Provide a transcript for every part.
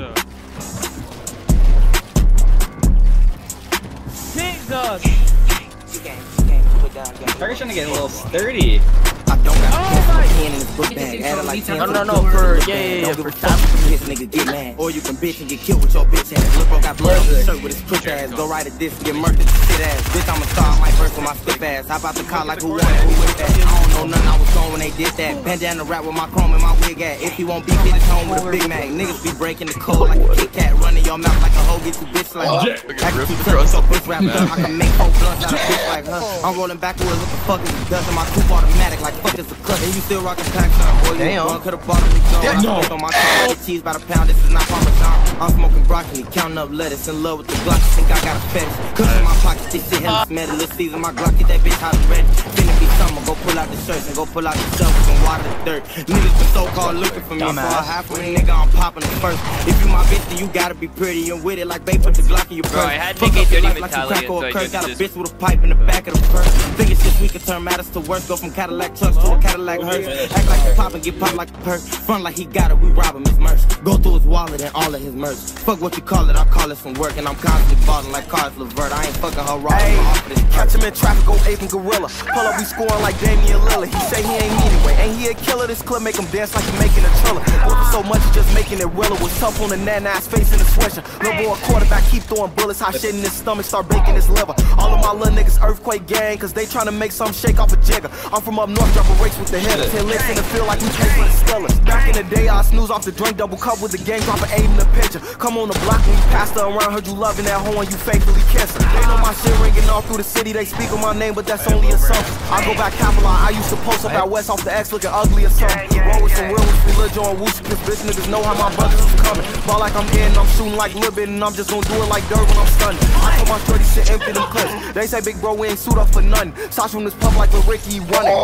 up. Jesus! Target's trying to get a little sturdy. I don't got or you can bitch and get killed with your bitch ass. Look, bro, got blood on his shirt with his push ass. Go right at this and get murdered, shit ass. Bitch, I'm a star, I might burst with my stiff ass. How about the car like who won, who with that? I don't know nothing, I was gone when they did that. Bandana rap with my chrome and my wig at. If he won't be hit home with a Big Mac, niggas be breaking the code like a Kit Kat. Running your mouth like a hoe, get you bitch like I can keep cutting so push rap up. I can make whole blunts out of bitch like her. I'm rolling backwards, look the fuck is dust in my coupe automatic like fuck is a cut. And you still rockin' packs on, boy. Damn. You could have bought a dog on my car. Cheese by the pound, this is not Parmesan. I'm smoking broccoli, counting up lettuce. In love with the Glock, think I got a fetish. Cooking in my pocket, this shit hella smelly. Little season, my Glock, get that bitch hot and ready. Finna be summer, go pull out the shirts and go pull out the shovels and water the dirt. Niggas been so-called looking for me. For a half of a nigga, I'm popping the first. If you my bitch, then you gotta be pretty and with it like babe with the Glock in your purse. Fuck up your life like you crack or a curse. Got a bitch with a pipe in the back of the purse. Figure shit, we can turn matters to worse. Go from Cadillac trucks to a Cadillac hearse. Act like you pop and get popped like a purse. Front like he got it, we rob him his merch. Go through his wallet and all of his merch. Fuck what you call it, I call it some work. And I'm constantly balling like Carlos LeVert. I ain't fucking her raw. Catch him in traffic, go Aiden Gorilla. Pull up, we scoring like Damian Lillard. He say he ain't me anyway. Ain't he a killer? This clip make him dance like he making a thriller. Working so much, just making it realer. Was tough on the nana's face in the sweatshirt. Little boy quarterback, keep throwing bullets. Hot shit in his stomach, start baking his liver. All of my little niggas earthquake gang, cause they trying to make some shake off a jigger. I'm from up north, drop a race with the headers. 10 licks in the field like we play for the Steelers. Back in the day, I snooze off the drink, double cup with the gang, drop an 8 in the picture. Come on the block when you passed her around, heard you loving that hoe and you faithfully kissing. They know my shit ringing all through the city, they speak on my name, but that's only a song. I go back capital, I used to post up out west off the X looking ugly or something. Roll with some real with Lil Jon Woosie, cause bitch niggas know how my brothers is coming. Ball like I'm in, I'm shooting like Lil Bit, and I'm just gonna do it like Dirt when I'm stunning. I put my sturdy shit empty them clips. They say big bro, we ain't suit up for nothing. Shots from this puff like a Ricky running.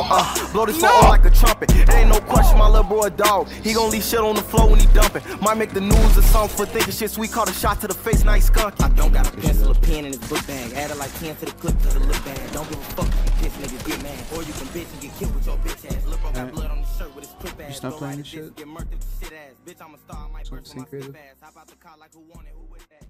Blow this phone like a trumpet. There ain't no question, my little bro a dog. He gon' leave shit on the floor when he dumpin'. Might make the news or something for thinking shit sweet. Caught a shot to the face, nice skunk. I don't got a pencil, a pen in his book bag. Add it like 10 to the clip to the lip bag. Don't give a fuck if you piss niggas get mad. Or you can bitch and get killed with your bitch ass. Look, bro, got blood on his shirt with his clip ass. You stop playing this shit? Bitch, I'm a star, I might burst my stiff ass. How about the car like who wanted, who with that?